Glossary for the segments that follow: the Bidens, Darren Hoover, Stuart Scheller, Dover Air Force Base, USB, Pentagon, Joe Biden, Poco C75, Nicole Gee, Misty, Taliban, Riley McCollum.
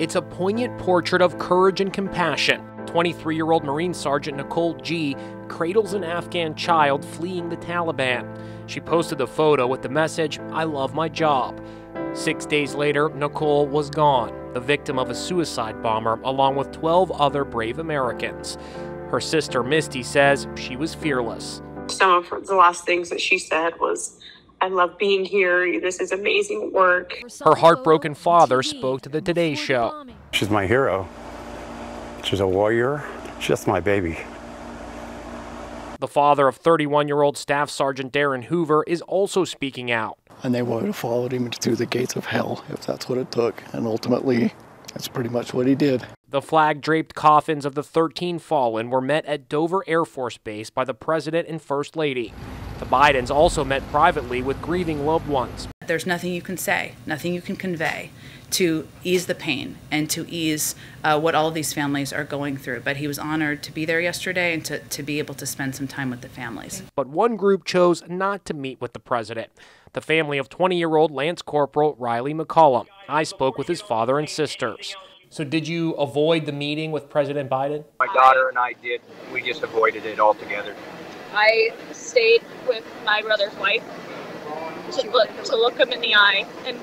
It's a poignant portrait of courage and compassion. 23-year-old Marine Sergeant Nicole Gee cradles an Afghan child fleeing the Taliban. She posted the photo with the message, "I love my job." 6 days later, Nicole was gone, the victim of a suicide bomber, along with 12 other brave Americans. Her sister, Misty, says she was fearless. Some of the last things that she said was, "I love being here. This is amazing work." Her heartbroken father spoke to the Today Show. She's my hero. She's a warrior. She's just my baby. The father of 31-year-old Staff Sergeant Darren Hoover is also speaking out. And they would have followed him through the gates of hell if that's what it took. And ultimately, that's pretty much what he did. The flag-draped coffins of the 13 fallen were met at Dover Air Force Base by the President and First Lady. The Bidens also met privately with grieving loved ones. There's nothing you can say, nothing you can convey to ease the pain and to ease what all of these families are going through. But he was honored to be there yesterday and to be able to spend some time with the families. But one group chose not to meet with the president, the family of 20-year-old Lance Corporal Riley McCollum. I spoke with his father and sisters. So did you avoid the meeting with President Biden? My daughter and I did. We just avoided it altogether. I stayed with my brother's wife to look him in the eye, and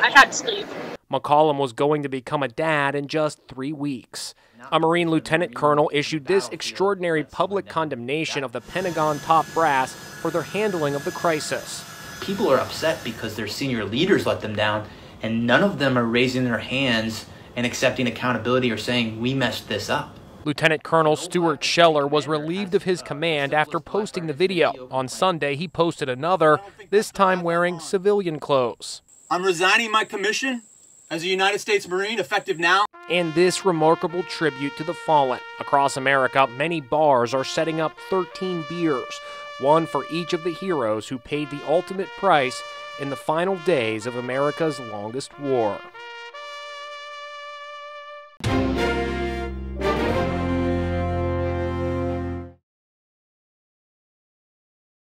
I had to leave. McCollum was going to become a dad in just 3 weeks. A Marine lieutenant colonel issued this extraordinary public condemnation of the Pentagon top brass for their handling of the crisis. People are upset because their senior leaders let them down, and none of them are raising their hands and accepting accountability or saying, "We messed this up." Lieutenant Colonel Stuart Scheller was relieved of his command after posting the video. On Sunday, he posted another, this time wearing civilian clothes. "I'm resigning my commission as a United States Marine, effective now." And this remarkable tribute to the fallen. Across America, many bars are setting up 13 beers, one for each of the heroes who paid the ultimate price in the final days of America's longest war.